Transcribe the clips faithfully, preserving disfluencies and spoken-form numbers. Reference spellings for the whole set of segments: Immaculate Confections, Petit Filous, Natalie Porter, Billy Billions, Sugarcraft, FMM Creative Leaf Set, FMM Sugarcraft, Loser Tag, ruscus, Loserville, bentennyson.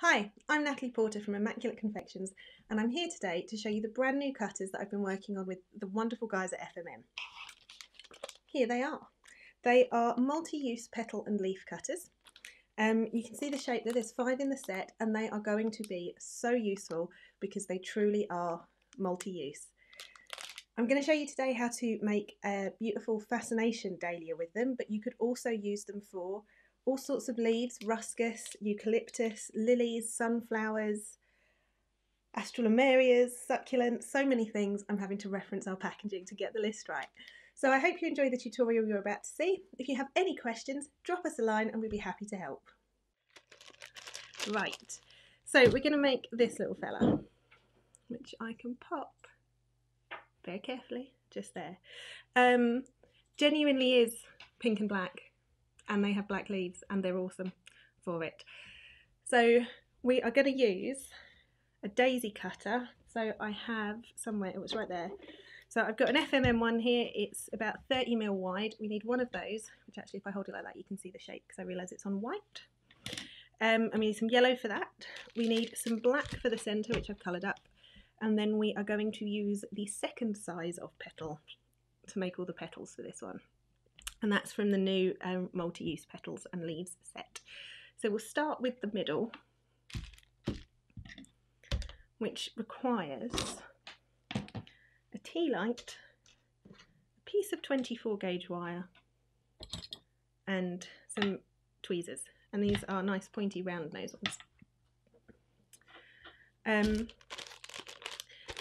Hi, I'm Natalie Porter from Immaculate Confections, and I'm here today to show you the brand new cutters that I've been working on with the wonderful guys at F M M. Here they are. They are multi-use petal and leaf cutters. Um, you can see the shape that there's five in the set, and they are going to be so useful because they truly are multi-use. I'm going to show you today how to make a beautiful fascination dahlia with them, but you could also use them for all sorts of leaves, ruscus, eucalyptus, lilies, sunflowers, astralomerias, succulents, so many things. I'm having to reference our packaging to get the list right. So I hope you enjoy the tutorial you're about to see. If you have any questions, drop us a line and we'd be happy to help. Right, so we're going to make this little fella, which I can pop very carefully, just there. Um, genuinely is pink and black, and they have black leaves, and they're awesome for it. So we are going to use a daisy cutter. So I have somewhere, it was right there. So I've got an F M M one here. It's about thirty mil wide. We need one of those, which actually if I hold it like that, you can see the shape because I realise it's on white. Um, and we need some yellow for that. We need some black for the centre, which I've coloured up. And then we are going to use the second size of petal to make all the petals for this one. And that's from the new um, multi-use petals and leaves set. So we'll start with the middle, which requires a tea light, a piece of twenty-four gauge wire, and some tweezers. And these are nice pointy round nose ones. Um,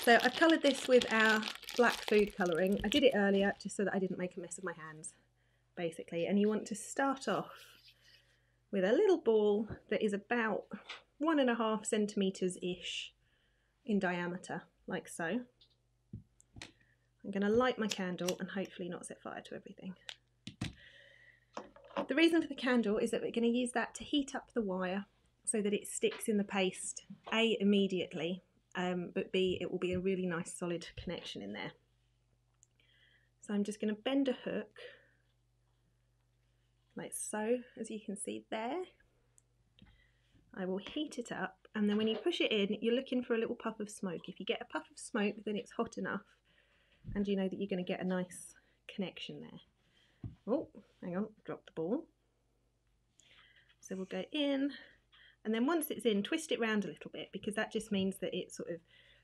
so I've coloured this with our black food colouring. I did it earlier just so that I didn't make a mess of my hands, basically, and you want to start off with a little ball that is about one and a half centimetres ish in diameter, like so. I'm going to light my candle and hopefully not set fire to everything. The reason for the candle is that we're going to use that to heat up the wire so that it sticks in the paste, A, immediately, um, but B, it will be a really nice solid connection in there. So I'm just going to bend a hook like so, as you can see there. I will heat it up, and then when you push it in, you're looking for a little puff of smoke. If you get a puff of smoke, then it's hot enough, and you know that you're going to get a nice connection there. Oh, hang on, drop the ball. So we'll go in, and then once it's in, twist it round a little bit, because that just means that it sort of,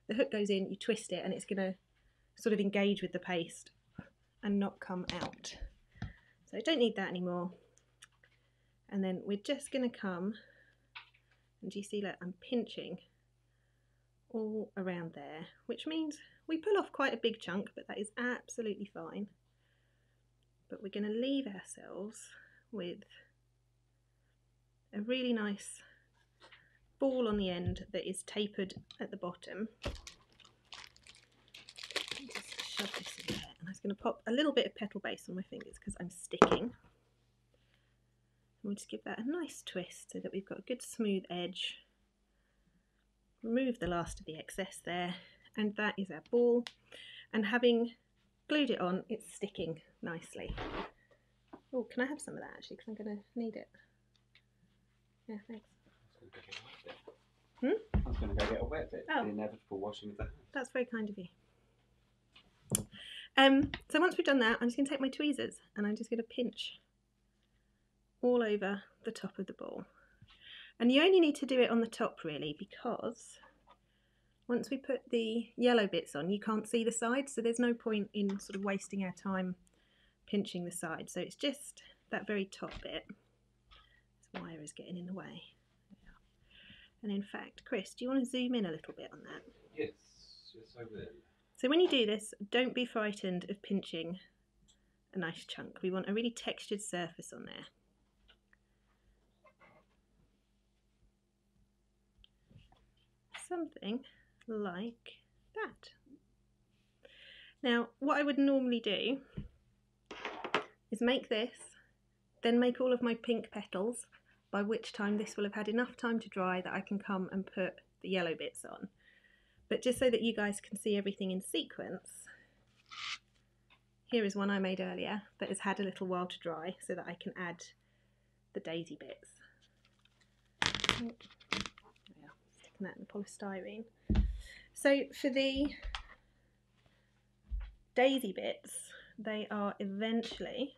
the hook goes in, you twist it, and it's going to sort of engage with the paste and not come out. So I don't need that anymore. And then we're just going to come, and you see that I'm pinching all around there, which means we pull off quite a big chunk, but that is absolutely fine. But we're going to leave ourselves with a really nice ball on the end that is tapered at the bottom. Just shove this in there, and I was going to pop a little bit of petal base on my fingers because I'm sticking. We'll just give that a nice twist so that we've got a good smooth edge. Remove the last of the excess there, and that is our ball. And having glued it on, it's sticking nicely. Oh, can I have some of that actually? Because I'm going to need it. Yeah, thanks. Hmm? I was going to go get a wet bit. Oh. The inevitable washing of the hands. That's very kind of you. Um, so once we've done that, I'm just going to take my tweezers and I'm just going to pinch all over the top of the ball. And you only need to do it on the top really, because once we put the yellow bits on, you can't see the sides, so there's no point in sort of wasting our time pinching the side. So it's just that very top bit. This wire is getting in the way. And in fact, Chris, do you want to zoom in a little bit on that? Yes, yes I will. So when you do this, don't be frightened of pinching a nice chunk. We want a really textured surface on there. Something like that. Now, what I would normally do is make this, then make all of my pink petals, by which time this will have had enough time to dry that I can come and put the yellow bits on. But just so that you guys can see everything in sequence, here is one I made earlier that has had a little while to dry so that I can add the daisy bits. magnet and polystyrene. So for the daisy bits, they are eventually,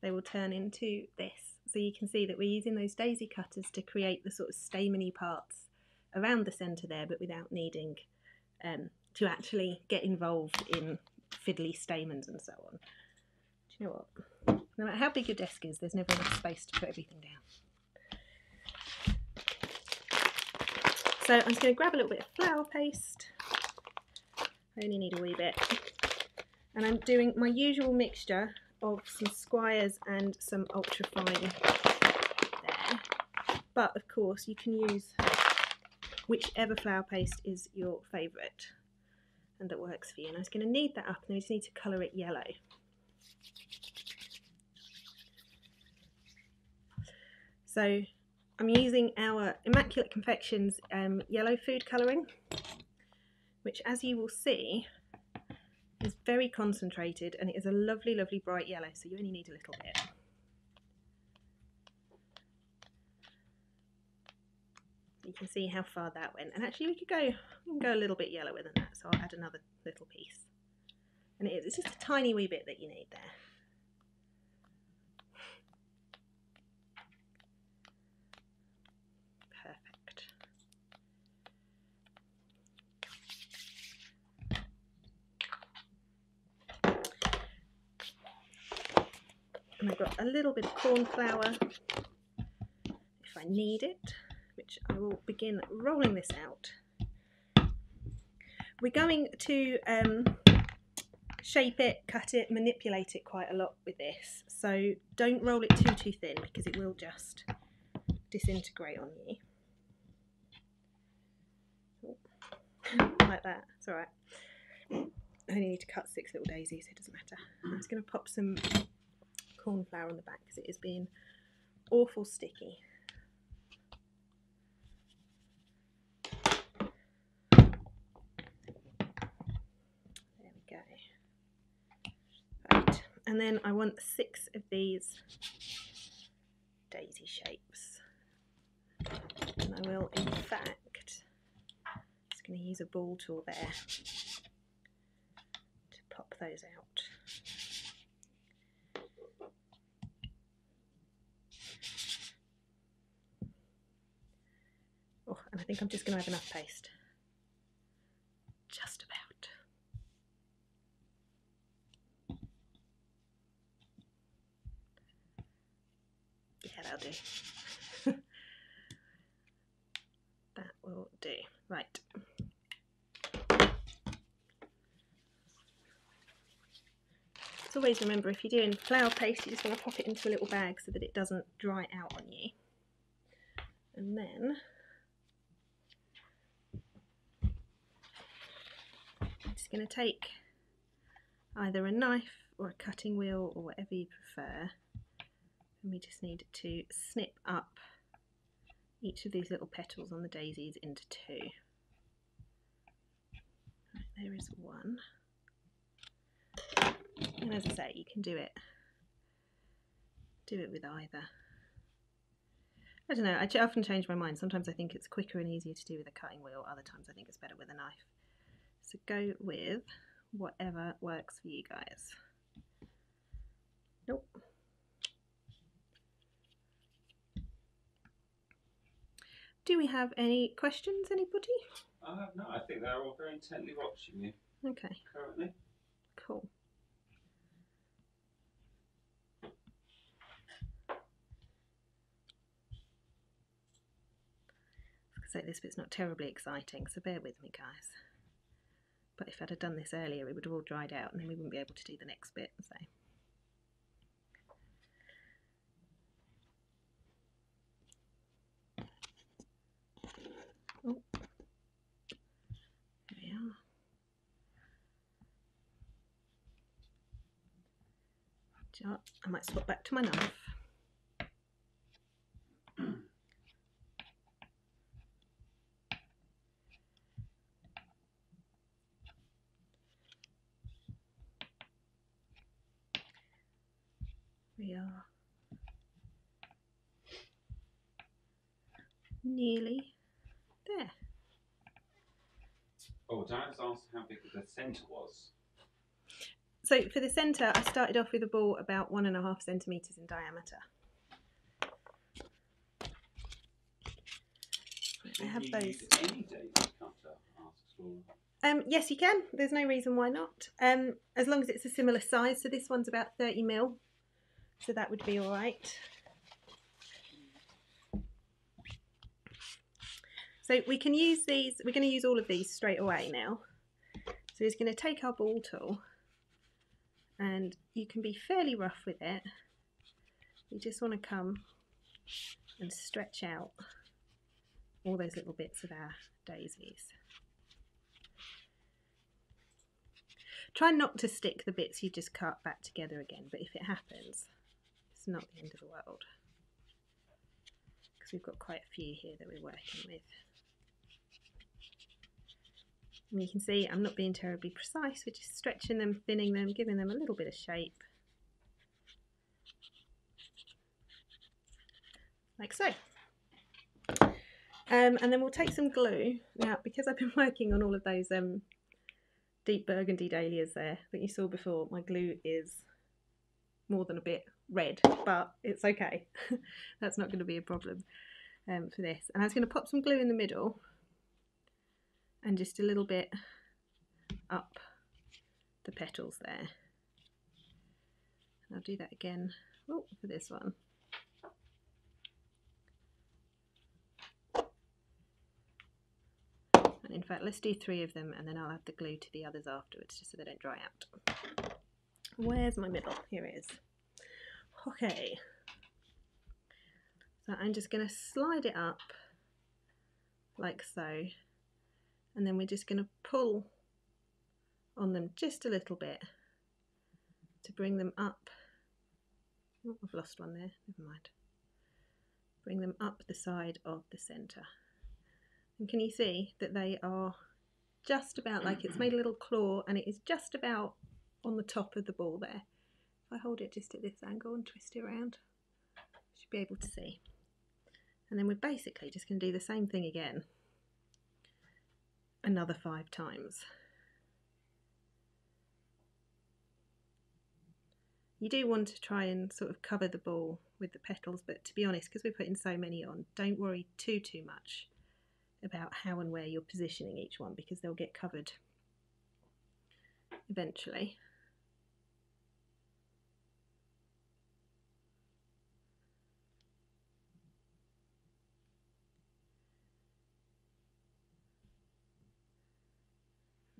they will turn into this. So you can see that we're using those daisy cutters to create the sort of stameny parts around the centre there, but without needing um, to actually get involved in fiddly stamens and so on. Do you know what? No matter how big your desk is, there's never enough space to put everything down. So I'm just going to grab a little bit of flour paste. I only need a wee bit. And I'm doing my usual mixture of some Squires and some ultrafine there. But of course you can use whichever flour paste is your favourite and that works for you. And I'm just going to knead that up, and then we just need to colour it yellow. So I'm using our Immaculate Confections um, yellow food colouring, which as you will see is very concentrated, and it is a lovely, lovely bright yellow, so you only need a little bit. You can see how far that went, and actually we could go we can go a little bit yellower than that, so I'll add another little piece. And it is, it's just a tiny wee bit that you need there. And I've got a little bit of corn flour if I need it, which I will begin rolling this out. We're going to um, shape it, cut it, manipulate it quite a lot with this, so don't roll it too too thin because it will just disintegrate on you. Like that, it's alright. I only need to cut six little daisies, so it doesn't matter. I'm just going to pop some corn flour on the back because it is being awful sticky. There we go. Right, and then I want six of these daisy shapes, and I will in fact, I'm just going to use a ball tool there to pop those out. Oh, and I think I'm just going to have enough paste. Just about. Yeah, that'll do. That will do. Right. As always, remember if you're doing flour paste, you just want to pop it into a little bag so that it doesn't dry out on you. And then going to take either a knife or a cutting wheel or whatever you prefer, and we just need to snip up each of these little petals on the daisies into two. Right, there is one, and as I say, you can do it do it with either. I don't know, I often change my mind. Sometimes I think it's quicker and easier to do with a cutting wheel, other times I think it's better with a knife. So go with whatever works for you guys. Nope. Do we have any questions, anybody? I have not. I think they're all very intently watching you. Okay. Currently. Cool. I was going to say this bit's not terribly exciting, so bear with me, guys. But if I'd have done this earlier, it would have all dried out and then we wouldn't be able to do the next bit. So. Oh. There we are. Do you know what? I might swap back to my knife. We are nearly there. Oh, Diane's asked how big the centre was. So for the centre, I started off with a ball about one and a half centimetres in diameter. I have you those. Any daisy cutter? Asks Laura. Um, yes, you can. There's no reason why not. Um, as long as it's a similar size. So this one's about thirty mil. So that would be all right. So we can use these. We're going to use all of these straight away now. So it's going to take our ball tool, and you can be fairly rough with it. You just want to come and stretch out all those little bits of our daisies. Try not to stick the bits you just cut back together again, but if it happens, it's not the end of the world, because we've got quite a few here that we're working with. And you can see I'm not being terribly precise, we're just stretching them, thinning them, giving them a little bit of shape, like so. Um, and then we'll take some glue. Now, because I've been working on all of those um, deep burgundy dahlias there that you saw before, my glue is more than a bit red, but it's okay. That's not going to be a problem um, for this. And I was going to pop some glue in the middle and just a little bit up the petals there. And I'll do that again oh, for this one. In fact, let's do three of them, and then I'll add the glue to the others afterwards, just so they don't dry out. Where's my middle? Here it is. Okay. So I'm just going to slide it up like so, and then we're just going to pull on them just a little bit to bring them up. Oh, I've lost one there. Never mind. Bring them up the side of the centre. And can you see that they are just about, like it's made a little claw, and it is just about on the top of the ball there. If I hold it just at this angle and twist it around, you should be able to see. And then we're basically just going to do the same thing again, another five times. You do want to try and sort of cover the ball with the petals, but to be honest, because we're putting so many on, don't worry too, too much about how and where you're positioning each one, because they'll get covered eventually.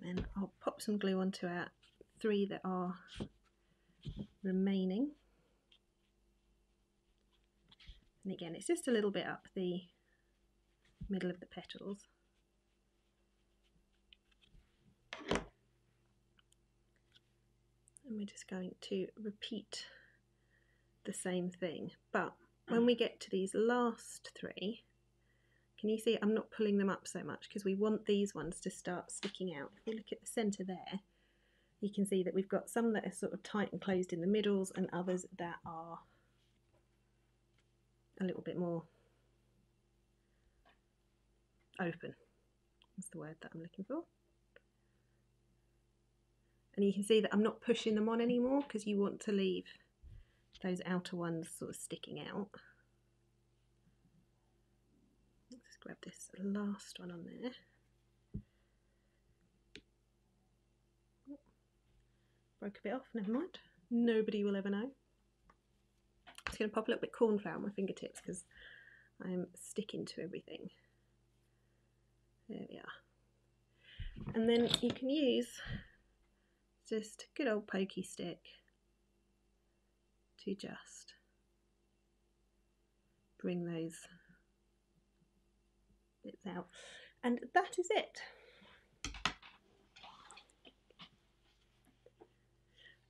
And I'll pop some glue onto our three that are remaining. And again, it's just a little bit up the middle of the petals. And we're just going to repeat the same thing, but when we get to these last three, can you see I'm not pulling them up so much, because we want these ones to start sticking out. If you look at the centre there, you can see that we've got some that are sort of tight and closed in the middles, and others that are a little bit more open. That's the word that I'm looking for. And you can see that I'm not pushing them on anymore, because you want to leave those outer ones sort of sticking out. Let's just grab this last one on there. Broke a bit off, never mind. Nobody will ever know. I'm just going to pop a little bit of cornflour on my fingertips, because I'm sticking to everything. There we are. And then you can use just a good old pokey stick to just bring those bits out. And that is it.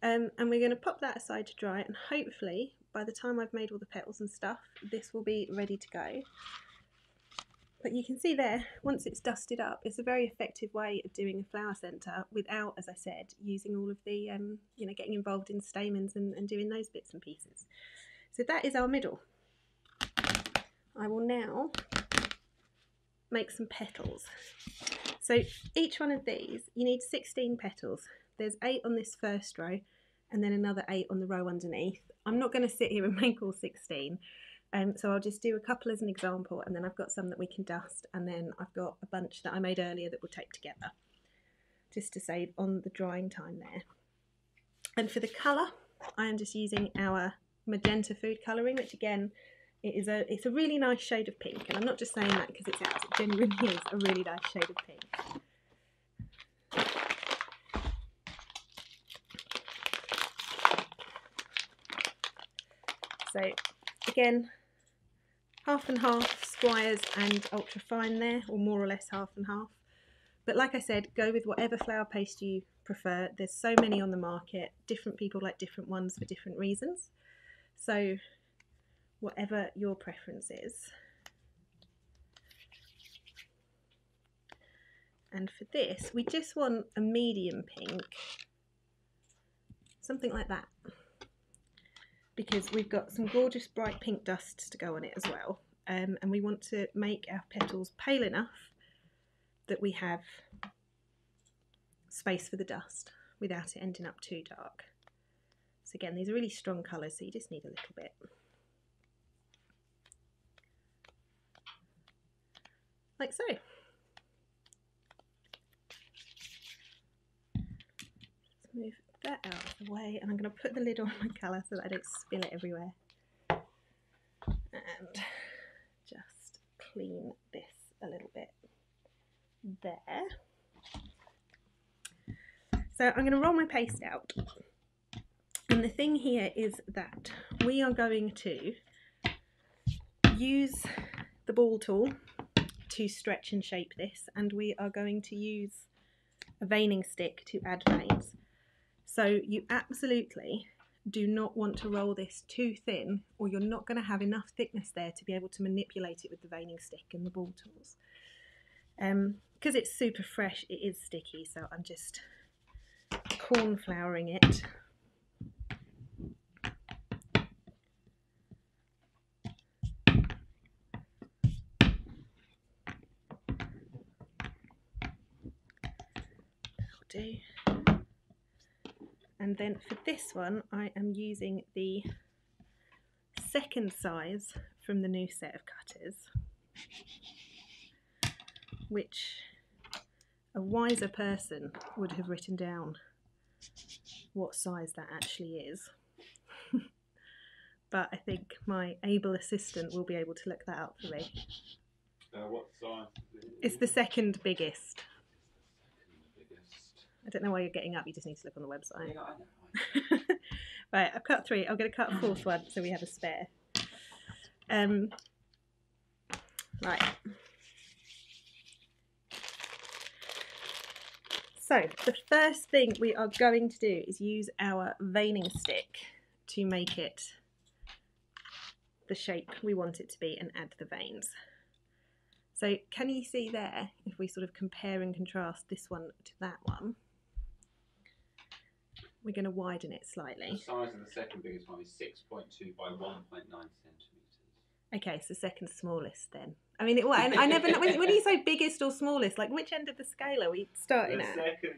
Um, and we're going to pop that aside to dry, and hopefully by the time I've made all the petals and stuff, this will be ready to go. But you can see there, once it's dusted up, it's a very effective way of doing a flower centre without, as I said, using all of the, um, you know, getting involved in stamens and, and doing those bits and pieces. So that is our middle. I will now make some petals. So each one of these, you need sixteen petals. There's eight on this first row and then another eight on the row underneath. I'm not going to sit here and make all sixteen, um, so I'll just do a couple as an example, and then I've got some that we can dust, and then I've got a bunch that I made earlier that we'll tape together, just to save on the drying time there. And for the colour, I am just using our magenta food colouring, which again, it is a, it's a really nice shade of pink, and I'm not just saying that because it's ours, it genuinely is a really nice shade of pink. So again, half and half squires and ultra fine there, or more or less half and half. But like I said, go with whatever flower paste you prefer. There's so many on the market. Different people like different ones for different reasons. So whatever your preference is. And for this, we just want a medium pink, something like that, because we've got some gorgeous bright pink dust to go on it as well, um, and we want to make our petals pale enough that we have space for the dust without it ending up too dark. So again, these are really strong colours, so you just need a little bit. Like so. Let's move that out of the way, and I'm going to put the lid on my colour so that I don't spill it everywhere, and just clean this a little bit there. So I'm going to roll my paste out, and the thing here is that we are going to use the ball tool to stretch and shape this, and we are going to use a veining stick to add veins. So you absolutely do not want to roll this too thin, or you're not going to have enough thickness there to be able to manipulate it with the veining stick and the ball tools. Um, because it's super fresh, it is sticky, so I'm just corn flouring it. That'll do. And then for this one, I am using the second size from the new set of cutters, which a wiser person would have written down what size that actually is. But I think my able assistant will be able to look that up for me. Uh, what size? It's the second biggest. I don't know why you're getting up, you just need to look on the website. Yeah, right, I've cut three, I'm going to cut a fourth one so we have a spare. Um, right. So the first thing we are going to do is use our veining stick to make it the shape we want it to be and add the veins. So can you see there, if we sort of compare and contrast this one to that one? We're going to widen it slightly. The size of the second biggest one is six point two by one point nine centimetres. Okay, so second smallest then. I mean, it, well, I, I never know. When, when you say biggest or smallest, like which end of the scale are we starting the at? The second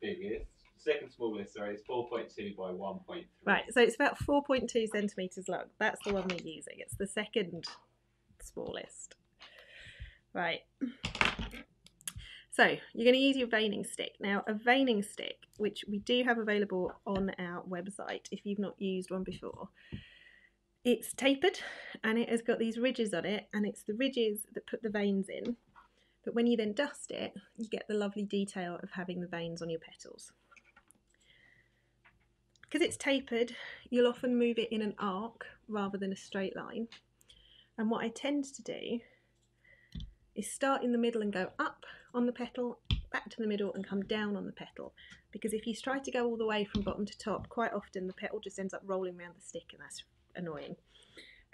biggest, second smallest, sorry, is four point two by one point three. Right, so it's about four point two centimetres long. That's the one we're using. It's the second smallest. Right. So you're going to use your veining stick. Now a veining stick, which we do have available on our website if you've not used one before, it's tapered and it has got these ridges on it, and it's the ridges that put the veins in. But when you then dust it, you get the lovely detail of having the veins on your petals. Because it's tapered, you'll often move it in an arc rather than a straight line. And what I tend to do is start in the middle and go up on the petal, back to the middle and come down on the petal, because if you try to go all the way from bottom to top, quite often the petal just ends up rolling around the stick, and that's annoying.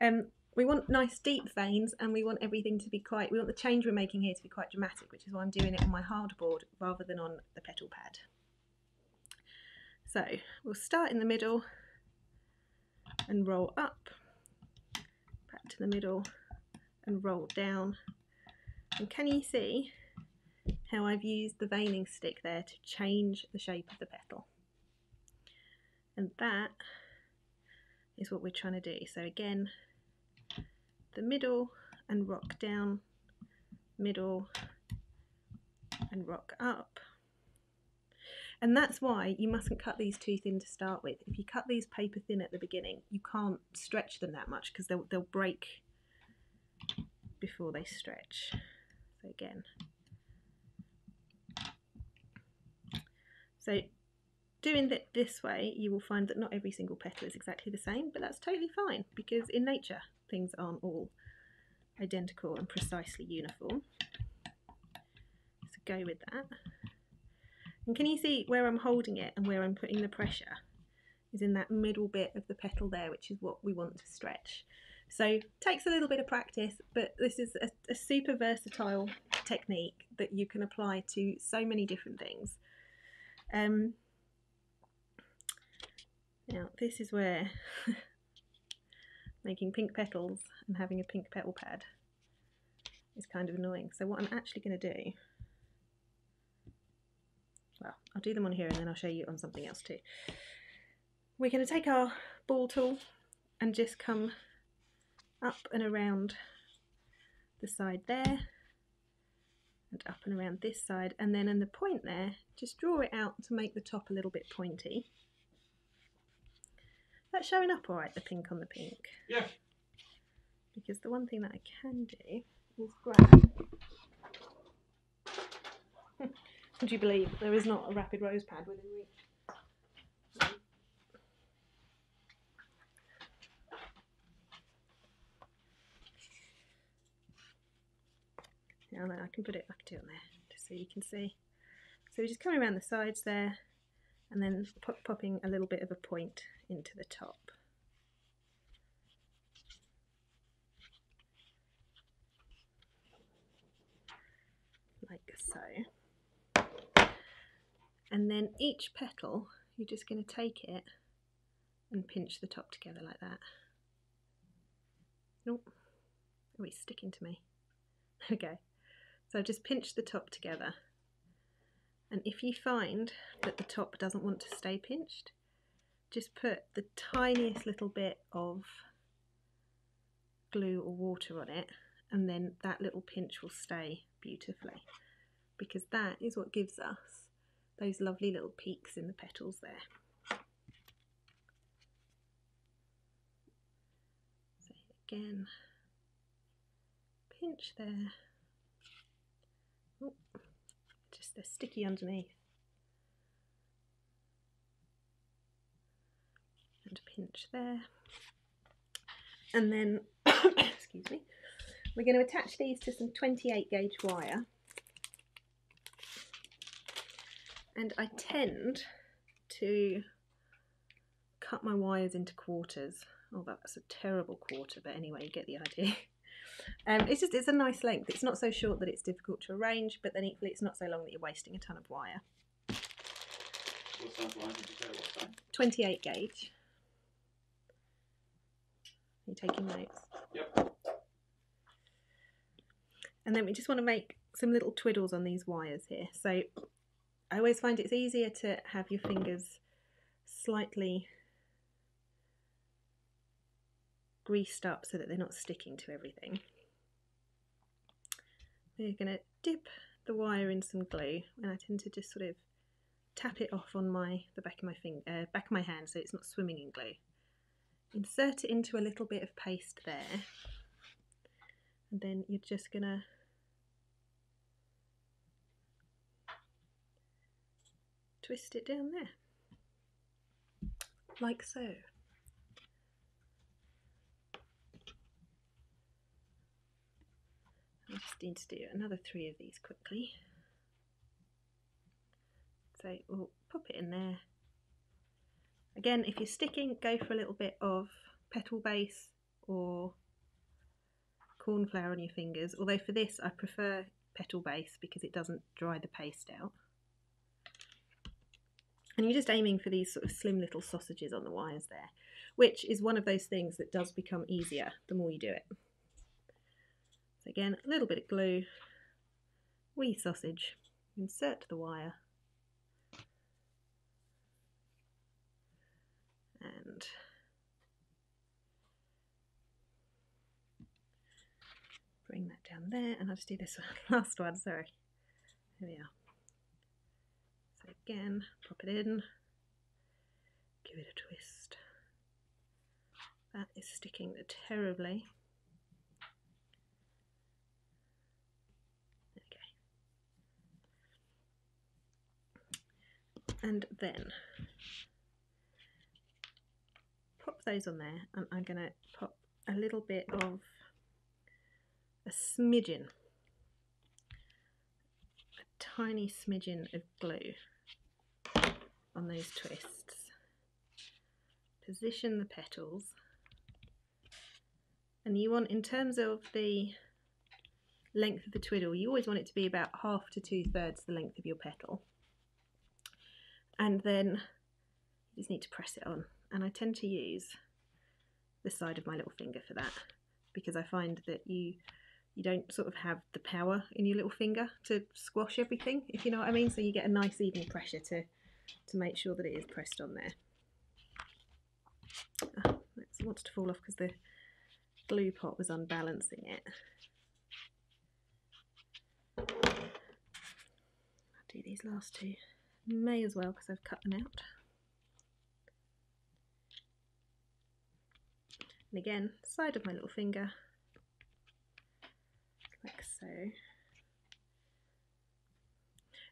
Um, we want nice deep veins, and we want everything to be quite, we want the change we're making here to be quite dramatic, which is why I'm doing it on my hardboard rather than on the petal pad. So we'll start in the middle and roll up, back to the middle and roll down, And can you see how I've used the veining stick there to change the shape of the petal? And that is what we're trying to do. So again, the middle and rock down, middle and rock up. And that's why you mustn't cut these too thin to start with. If you cut these paper thin at the beginning, you can't stretch them that much because they'll, they'll break before they stretch. So again. So doing it this way, you will find that not every single petal is exactly the same, but that's totally fine because in nature, things aren't all identical and precisely uniform. So go with that. And can you see where I'm holding it and where I'm putting the pressure is in that middle bit of the petal there, which is what we want to stretch. So takes a little bit of practice, but this is a, a super versatile technique that you can apply to so many different things. Um, now this is where making pink petals and having a pink petal pad is kind of annoying. So what I'm actually going to do, well, I'll do them on here and then I'll show you on something else too. We're going to take our ball tool and just come up and around the side there and up and around this side, and then in the point there just draw it out to make the top a little bit pointy. That's showing up all right, the pink on the pink? Yeah. Because the one thing that I can do is grab. Would you believe there is not a rapid rose pad within reach? Now then I can put it back to on there just so you can see. So we're just coming around the sides there and then pop popping a little bit of a point into the top. Like so. And then each petal, you're just going to take it and pinch the top together like that. Nope. Oh, it's sticking to me. There we go. So just pinch the top together. And if you find that the top doesn't want to stay pinched, just put the tiniest little bit of glue or water on it, and then that little pinch will stay beautifully, because that is what gives us those lovely little peaks in the petals there. So again, pinch there. Oh, just they're sticky underneath. And pinch there. And then, excuse me, we're going to attach these to some twenty-eight gauge wire. And I tend to cut my wires into quarters. Oh, that's a terrible quarter, but anyway, you get the idea. Um, it's just, it's a nice length. It's not so short that it's difficult to arrange, but then equally it's not so long that you're wasting a ton of wire. What size wire did you say? What size? twenty-eight gauge. Are you taking notes? Yep. And then we just want to make some little twiddles on these wires here. So I always find it's easier to have your fingers slightly greased up so that they're not sticking to everything. We're going to dip the wire in some glue, and I tend to just sort of tap it off on my the back of my finger, uh, back of my hand, so it's not swimming in glue. Insert it into a little bit of paste there, and then you're just going to twist it down there, like so. I just need to do another three of these quickly. So we'll pop it in there. Again, if you're sticking, go for a little bit of petal base or cornflour on your fingers. Although for this, I prefer petal base because it doesn't dry the paste out. And you're just aiming for these sort of slim little sausages on the wires there, which is one of those things that does become easier the more you do it. So again, a little bit of glue, wee sausage. Insert the wire and bring that down there, and I'll just do this one, last one, sorry. Here we are. So again, pop it in, give it a twist. That is sticking terribly. Okay. And then pop those on there, and I'm going to pop a little bit of a smidgen, a tiny smidgen of glue on those twists. Position the petals. And you want, in terms of the length of the twiddle, you always want it to be about half to two-thirds the length of your petal. And then you just need to press it on. And I tend to use the side of my little finger for that, because I find that you you don't sort of have the power in your little finger to squash everything, if you know what I mean. So you get a nice even pressure to, to make sure that it is pressed on there. Oh, it wants to fall off because the glue pot was unbalancing it. I'll do these last two. May as well, because I've cut them out. And again, side of my little finger, like so.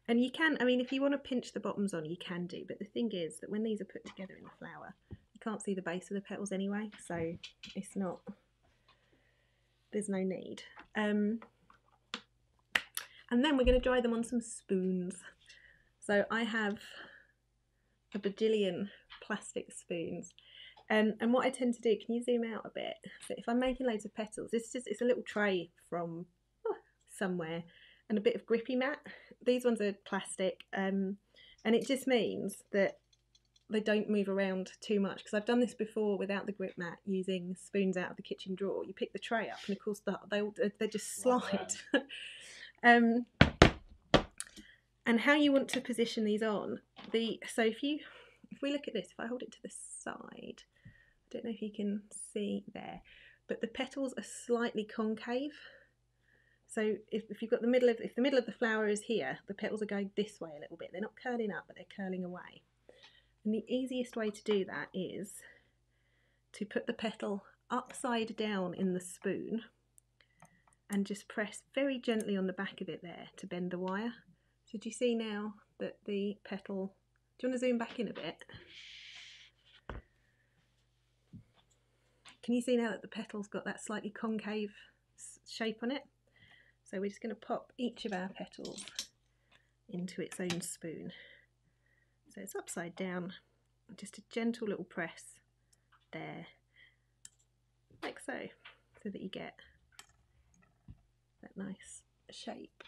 And you can, I mean, if you want to pinch the bottoms on, you can do, but the thing is that when these are put together in the flower, you can't see the base of the petals anyway, so it's not, there's no need. Um, and then we're going to dry them on some spoons. So I have a bajillion plastic spoons. Um, and what I tend to do, can you zoom out a bit? So if I'm making loads of petals, it's just, it's a little tray from oh, somewhere, and a bit of grippy mat. These ones are plastic, um, and it just means that they don't move around too much, because I've done this before without the grip mat, using spoons out of the kitchen drawer. You pick the tray up and of course the, they, they just slide. um, and how you want to position these on. The, so if you, if we look at this, if I hold it to the side, I don't know if you can see there, but the petals are slightly concave. So if, if you've got the middle of, if the middle of the flower is here, the petals are going this way a little bit. They're not curling up, but they're curling away. And the easiest way to do that is to put the petal upside down in the spoon and just press very gently on the back of it there to bend the wire. So do you see now that the petal, do you want to zoom back in a bit? Can you see now that the petal's got that slightly concave shape on it? So we're just going to pop each of our petals into its own spoon. So it's upside down, just a gentle little press there, like so, so that you get that nice shape.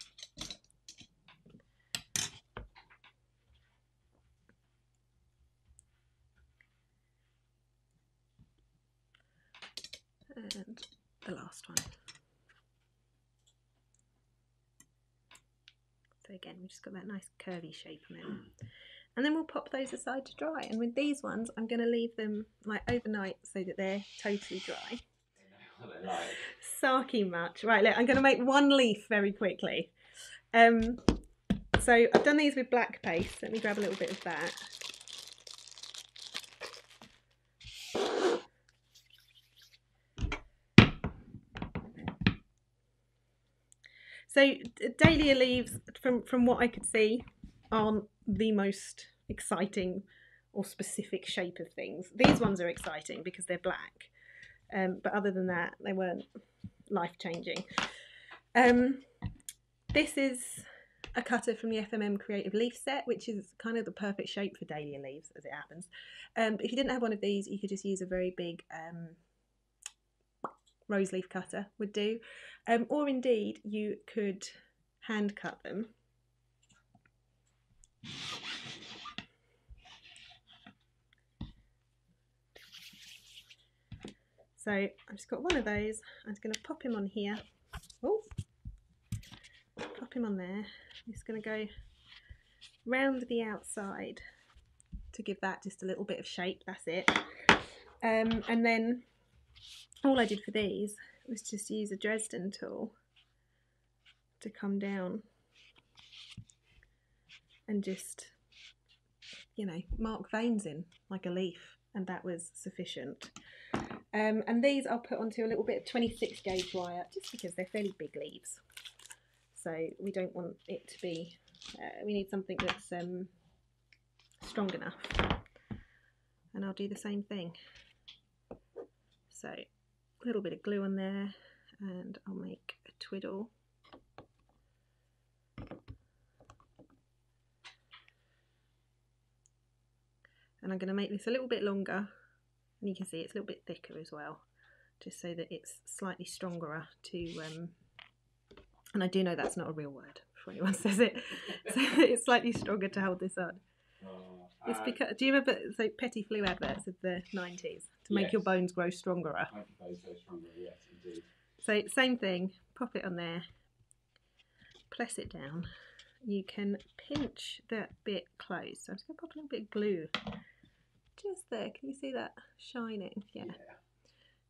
And the last one. So again, we've just got that nice curvy shape on it. And then we'll pop those aside to dry. And with these ones, I'm going to leave them like overnight so that they're totally dry. Sarky much. Right, look, I'm going to make one leaf very quickly. Um, so I've done these with black paste. Let me grab a little bit of that. So dahlia leaves, from, from what I could see, aren't the most exciting or specific shape of things. These ones are exciting because they're black, um, but other than that, they weren't life-changing. Um, this is a cutter from the F M M Creative Leaf Set, which is kind of the perfect shape for dahlia leaves, as it happens. Um, but if you didn't have one of these, you could just use a very big um, rose leaf cutter would do, um, or indeed you could hand cut them. So I've just got one of those. I'm just going to pop him on here. Oh, pop him on there. I'm just going to go round the outside to give that just a little bit of shape, that's it. Um, and then all I did for these was just use a Dresden tool to come down and just, you know, mark veins in like a leaf, and that was sufficient. Um, and these I'll put onto a little bit of twenty-six gauge wire just because they're fairly big leaves, so we don't want it to be, uh, we need something that's um, strong enough. And I'll do the same thing, so a little bit of glue on there, and I'll make a twiddle. And I'm going to make this a little bit longer, and you can see it's a little bit thicker as well, just so that it's slightly stronger to, um, and I do know that's not a real word before anyone says it, so it's slightly stronger to hold this on. Oh, it's because, do you remember so Petit Filous adverts of the nineties to yes. make your bones grow stronger? I think they say stronger, yes, indeed. So same thing, pop it on there, press it down. You can pinch that bit close. So I'm just going to pop a little bit of glue just there. Can you see that shining? Yeah.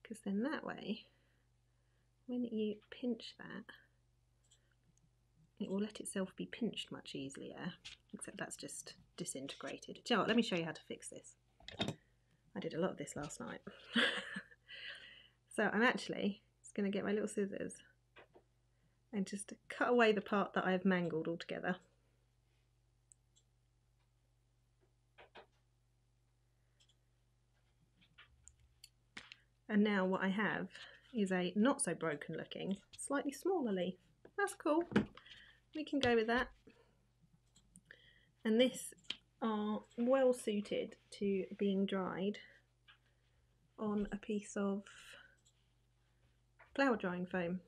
Because yeah. then that way, when you pinch that, it will let itself be pinched much easier. Except that's just disintegrated. Do you know what? Let me show you how to fix this. I did a lot of this last night. So I'm actually just going to get my little scissors and just cut away the part that I've mangled altogether. And now what I have is a not so broken looking, slightly smaller leaf. That's cool. We can go with that. And this are well suited to being dried on a piece of flower drying foam,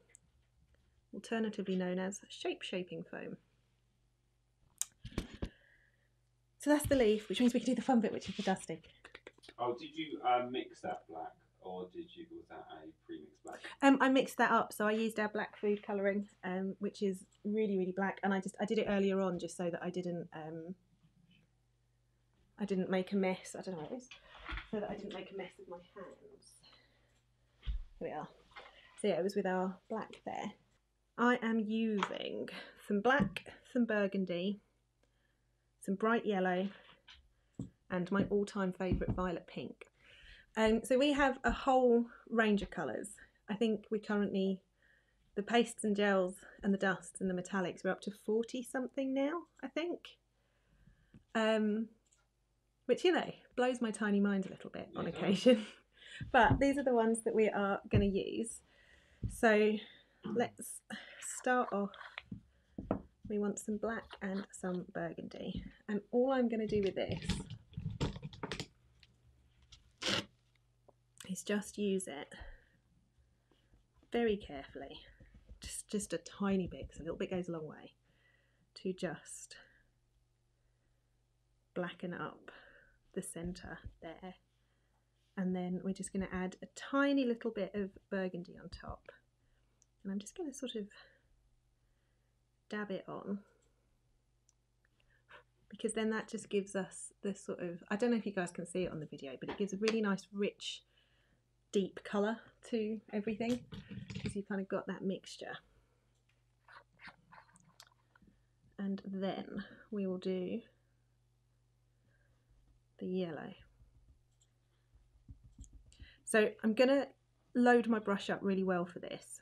alternatively known as shape-shaping foam. So that's the leaf, which means we can do the fun bit, which is the dusting. Oh, did you uh, mix that black, or did you, was that a pre-mixed black? Um, I mixed that up, so I used our black food colouring, um, which is really, really black, and I just I did it earlier on just so that I didn't um, I didn't make a mess. I don't know what it is, so that I didn't make a mess with my hands. Here we are. So yeah, it was with our black there. I am using some black, some burgundy, some bright yellow, and my all-time favourite violet pink. Um, so we have a whole range of colours. I think we currently, the pastes and gels and the dusts and the metallics, we're up to forty something now, I think. Um, which, you know, blows my tiny mind a little bit yeah. on occasion. But these are the ones that we are going to use. So let's start off. We want some black and some burgundy, and all I'm going to do with this is just use it very carefully, just just a tiny bit, because a little bit goes a long way, to just blacken up the centre there, and then we're just going to add a tiny little bit of burgundy on top. And I'm just going to sort of dab it on, because then that just gives us this sort of, I don't know if you guys can see it on the video, but it gives a really nice rich deep colour to everything, because you've kind of got that mixture. And then we will do the yellow. So I'm going to load my brush up really well for this.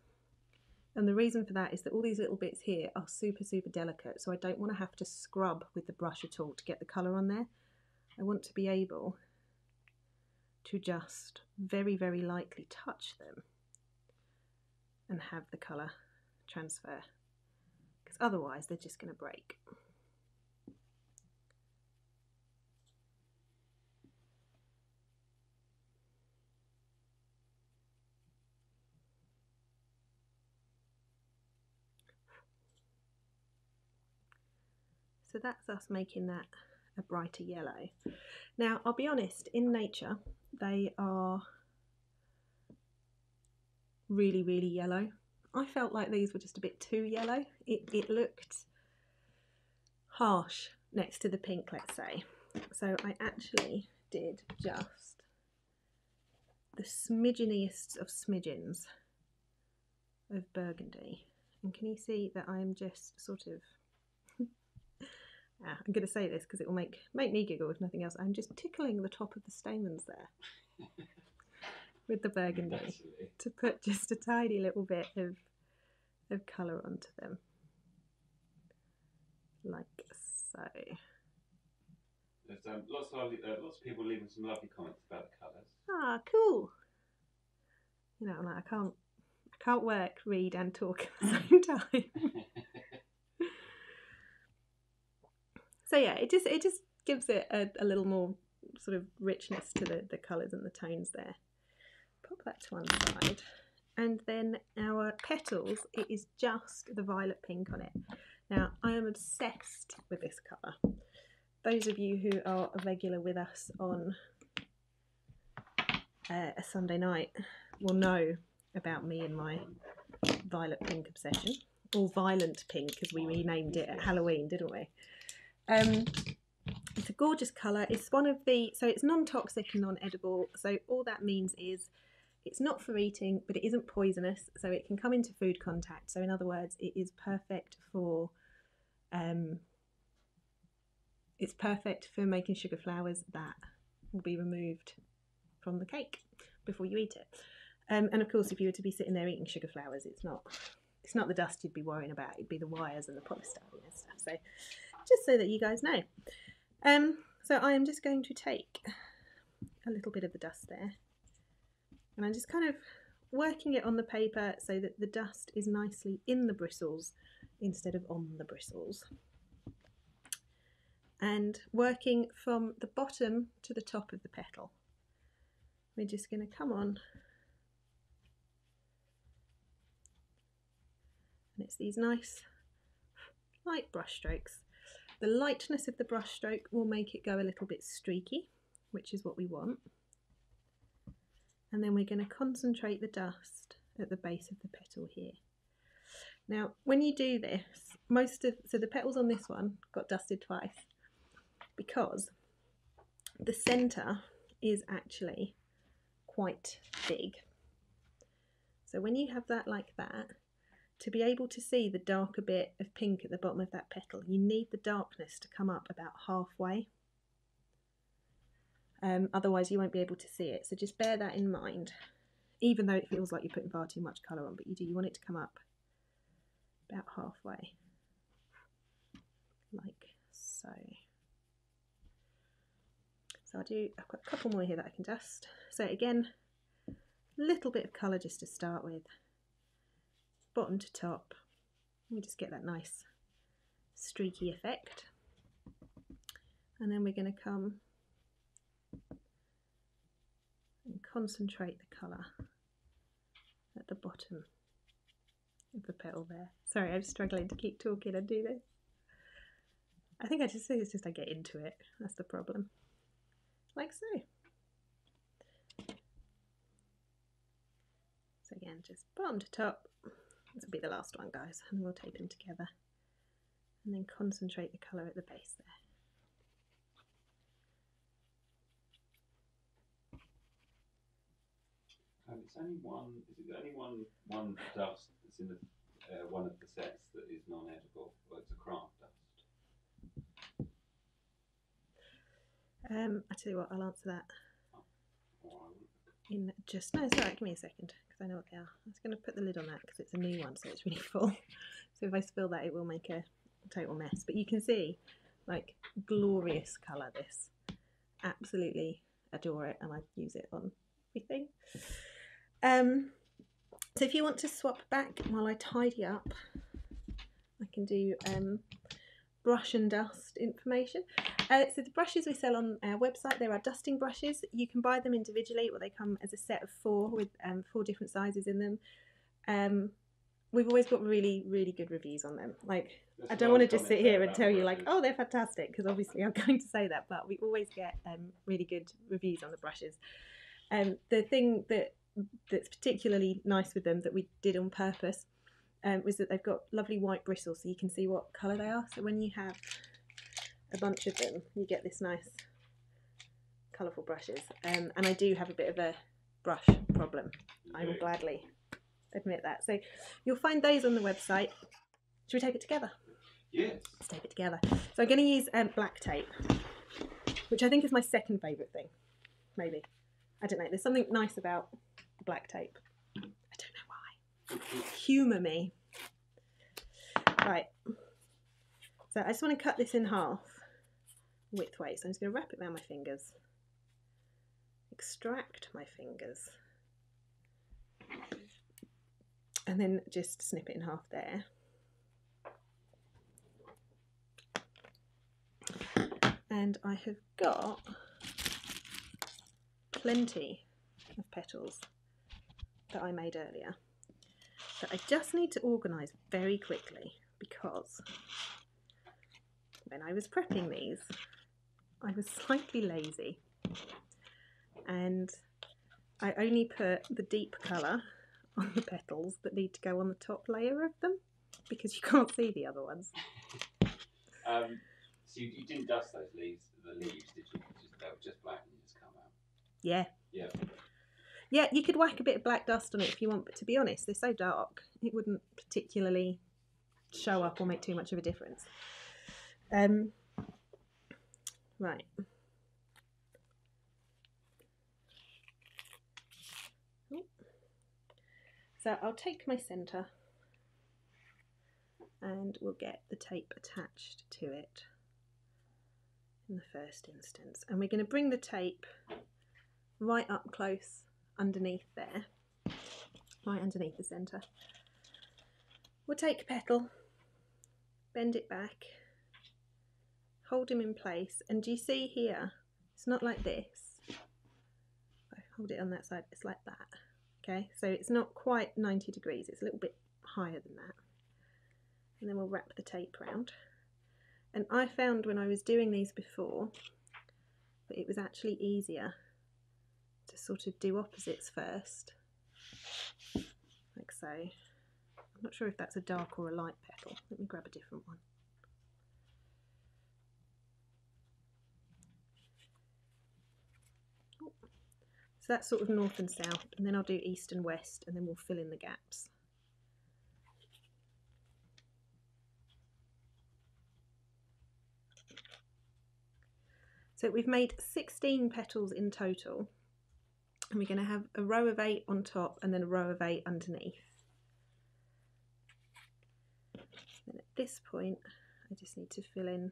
And the reason for that is that all these little bits here are super, super delicate, so I don't want to have to scrub with the brush at all to get the colour on there. I want to be able to just very, very lightly touch them and have the colour transfer, because otherwise they're just going to break. So that's us making that a brighter yellow. Now, I'll be honest, in nature, they are really, really yellow. I felt like these were just a bit too yellow. It, it looked harsh next to the pink, let's say. So I actually did just the smidginiest of smidgens of burgundy. And can you see that I'm just sort of, ah, I'm going to say this because it will make, make me giggle if nothing else, I'm just tickling the top of the stamens there with the burgundy. Absolutely. To put just a tiny little bit of, of colour onto them, like so. There's um, lots, of, uh, lots of people leaving some lovely comments about the colours. Ah, cool. You know, I'm like, I can't, I can't work, read and talk at the same time. So yeah, it just, it just gives it a, a little more sort of richness to the, the colours and the tones there. Pop that to one side. And then our petals, it is just the violet pink on it. Now, I am obsessed with this colour. Those of you who are regular with us on uh, a Sunday night will know about me and my violet pink obsession, or violent pink as we renamed it at Halloween, didn't we? Um, it's a gorgeous colour. It's one of the, so it's non-toxic and non-edible, so all that means is it's not for eating, but it isn't poisonous, so it can come into food contact. So in other words, it is perfect for um, it's perfect for making sugar flowers that will be removed from the cake before you eat it. Um, and of course, if you were to be sitting there eating sugar flowers, it's not it's not the dust you'd be worrying about. It'd be the wires and the polystyrene and stuff. So just so that you guys know. Um, so I am just going to take a little bit of the dust there, and I'm just kind of working it on the paper so that the dust is nicely in the bristles instead of on the bristles. And working from the bottom to the top of the petal. We're just going to come on. And it's these nice light brush strokes. The lightness of the brush stroke will make it go a little bit streaky, which is what we want. And then we're going to concentrate the dust at the base of the petal here. Now, when you do this, most of, so the petals on this one got dusted twice, because the centre is actually quite big. So when you have that like that, to be able to see the darker bit of pink at the bottom of that petal, you need the darkness to come up about halfway. Um, otherwise you won't be able to see it. So just bear that in mind, even though it feels like you're putting far too much colour on, but you do, you want it to come up about halfway, like so. So I'll do, I've got a couple more here that I can dust. So again, a little bit of colour just to start with, bottom to top. We just get that nice streaky effect. And then we're going to come and concentrate the colour at the bottom of the petal there. Sorry, I'm struggling to keep talking and do this. I think I just think it's just I get into it. That's the problem. Like so. So again, just bottom to top. This will be the last one, guys, and we'll tape them together. And then concentrate the colour at the base there. Um, it's only one. Is it only one one dust that's in the uh, one of the sets that is non-edible? Well, it's a craft dust. Um, I tell you what, I'll answer that oh. Oh, in just no. Sorry, give me a second because I know what they are. I'm just going to put the lid on that because it's a new one, so it's really full. So if I spill that, it will make a total mess. But you can see, like, glorious colour. This, absolutely adore it, and I use it on everything. Um, so if you want to swap back while I tidy up, I can do um, brush and dust information. Uh, so the brushes we sell on our website, there are dusting brushes. You can buy them individually, or they come as a set of four with um, four different sizes in them. Um, we've always got really, really good reviews on them. Like, That's I don't want to just sit here and tell brushes. you like, oh, they're fantastic, because obviously I'm going to say that, but we always get um, really good reviews on the brushes. Um, the thing that that's particularly nice with them that we did on purpose um, was that they've got lovely white bristles, so you can see what colour they are. So when you have a bunch of them, you get this nice colourful brushes. Um, and I do have a bit of a brush problem. I will gladly admit that. So you'll find those on the website. Should we take it together? Yes. Let's tape it together. So I'm going to use um, black tape, which I think is my second favourite thing, maybe. I don't know, there's something nice about black tape. I don't know why. Humour me. Right, so I just want to cut this in half widthways. So I'm just going to wrap it around my fingers. Extract my fingers. And then just snip it in half there. And I have got plenty of petals that I made earlier that I just need to organise very quickly, because when I was prepping these I was slightly lazy and I only put the deep colour on the petals that need to go on the top layer of them, because you can't see the other ones. Um. So you, you didn't dust those leaves, the leaves, did you? Just, they were just black and just come out. Yeah. Yeah. Yeah, you could whack a bit of black dust on it if you want, but to be honest, they're so dark, it wouldn't particularly show up or make too much of a difference. Um. Right. So I'll take my centre and we'll get the tape attached to it in the first instance, and we're going to bring the tape right up close underneath there, right underneath the centre. We'll take a petal, bend it back, hold him in place, and do you see here, it's not like this, I hold it on that side, it's like that, okay, so it's not quite ninety degrees, it's a little bit higher than that, and then we'll wrap the tape round. And I found when I was doing these before that it was actually easier to sort of do opposites first, like so. I'm not sure if that's a dark or a light petal. Let me grab a different one. So that's sort of north and south, and then I'll do east and west, and then we'll fill in the gaps. So we've made sixteen petals in total, and we're going to have a row of eight on top and then a row of eight underneath. And at this point I just need to fill in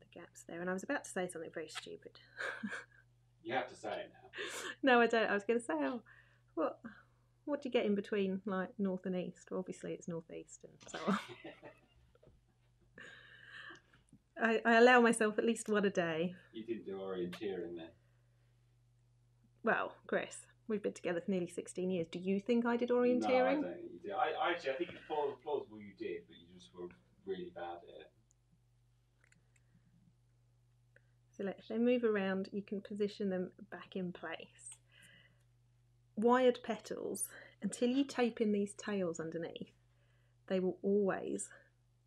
the gaps there, and I was about to say something very stupid. You have to say it now. No, I don't. I was going to say, oh, what, what do you get in between, like, north and east? Well, obviously it's northeast and so on. I, I allow myself at least one a day. You didn't do orienteering then? Well, Chris, we've been together for nearly sixteen years. Do you think I did orienteering? No, I don't think you did. I, actually, I think it's plausible you did, but you just were really bad at it. So let's, they move around. You can position them back in place. Wired petals, until you tape in these tails underneath, they will always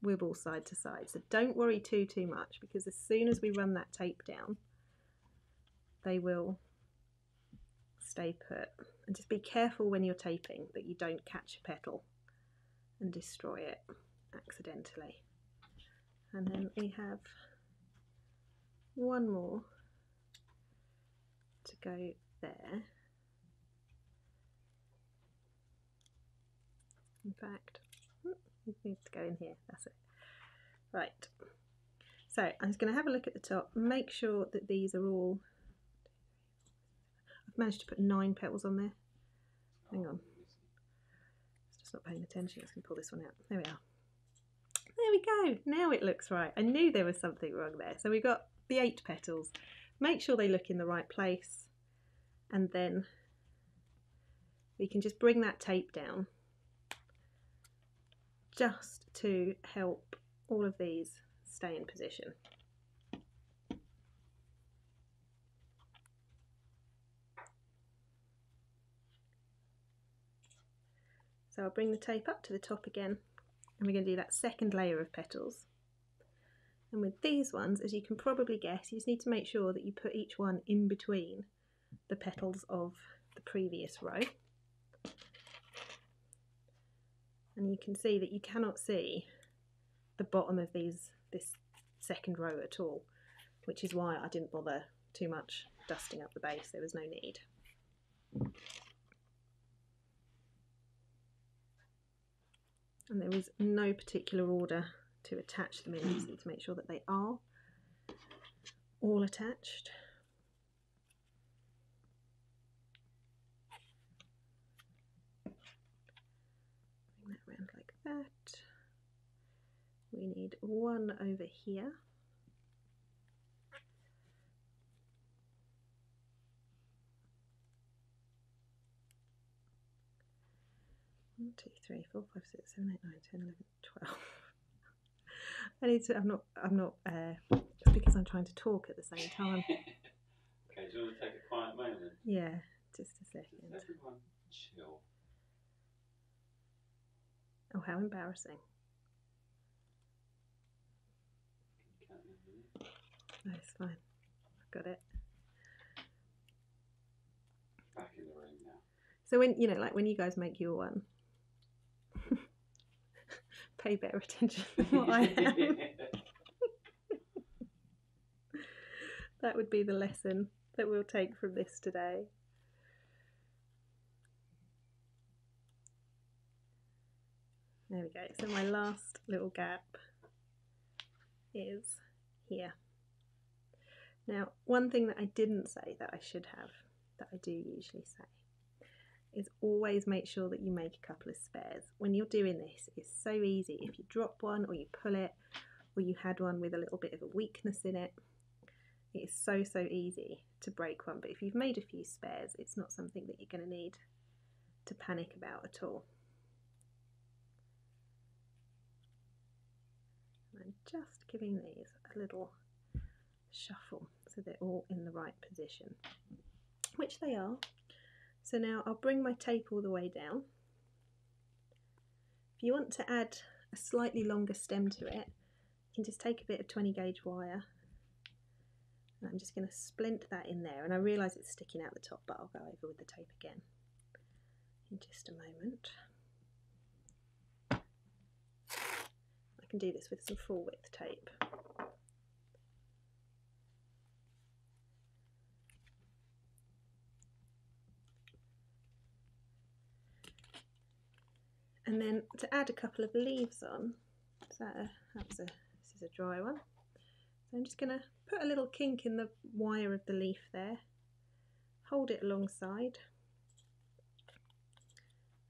wibble side to side, so don't worry too too much, because as soon as we run that tape down they will stay put. And just be careful when you're taping that you don't catch a petal and destroy it accidentally. And then we have one more to go there. In fact, needs to go in here, that's it. Right, so I'm just going to have a look at the top, make sure that these are all, I've managed to put nine petals on there, hang on, it's just not paying attention, I'm just going to pull this one out, there we are, there we go, now it looks right. I knew there was something wrong there. So we've got the eight petals, make sure they look in the right place, and then we can just bring that tape down just to help all of these stay in position. So So I'll bring the tape up to the top again, and we're going to do that second layer of petals. And with these ones, as you can probably guess, you just need to make sure that you put each one in between the petals of the previous row. And you can see that you cannot see the bottom of these this second row at all, which is why I didn't bother too much dusting up the base. There was no need. And there is no particular order to attach them in. You just need to make sure that they are all attached. Bring that around like that. We need one over here. One, two, three, four, five, six, seven, eight, nine, ten, eleven, twelve. I need to. I'm not. I'm not. Uh, just because I'm trying to talk at the same time. Okay, do you want to take a quiet moment? Yeah, just a second. Does everyone chill? Oh, how embarrassing! No, it's fine. I've got it. Back in the room now. So when you know, like when you guys make your one. Pay better attention than what I am. That would be the lesson that we'll take from this today. There we go. So my last little gap is here. Now, one thing that I didn't say that I should have, that I do usually say, is always make sure that you make a couple of spares. When you're doing this, it's so easy if you drop one or you pull it or you had one with a little bit of a weakness in it. It is so, so easy to break one, but if you've made a few spares, it's not something that you're going to need to panic about at all. And I'm just giving these a little shuffle so they're all in the right position, which they are. So now I'll bring my tape all the way down. If you want to add a slightly longer stem to it, you can just take a bit of twenty gauge wire, and I'm just going to splint that in there. And I realise it's sticking out the top, but I'll go over with the tape again in just a moment. I can do this with some full width tape. And then to add a couple of leaves on, is that a, that was a, this is a dry one. So I'm just going to put a little kink in the wire of the leaf there, hold it alongside,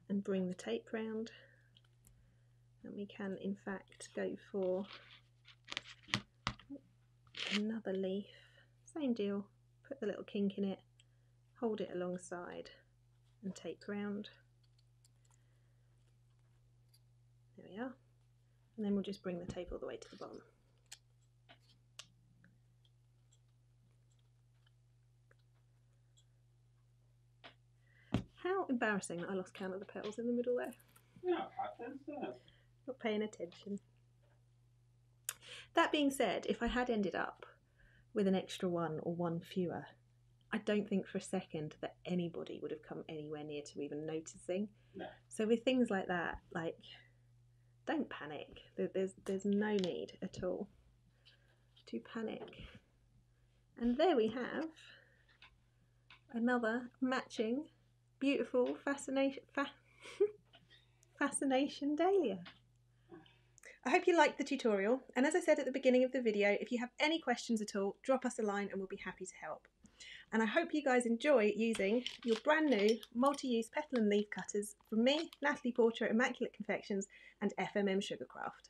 and bring the tape round. And we can, in fact, go for another leaf. Same deal, put the little kink in it, hold it alongside, and tape round. There we are, and then we'll just bring the tape all the way to the bottom. How embarrassing that I lost count of the petals in the middle there. Yeah, not paying attention. That being said, if I had ended up with an extra one or one fewer, I don't think for a second that anybody would have come anywhere near to even noticing. No. So with things like that, like, don't panic. There's, there's no need at all to panic. And there we have another matching, beautiful fascination fa fascination dahlia. I hope you liked the tutorial. And as I said at the beginning of the video, if you have any questions at all, drop us a line and we'll be happy to help. And I hope you guys enjoy using your brand new multi-use petal and leaf cutters from me, Natalie Porter at Immaculate Confections and F M M Sugarcraft.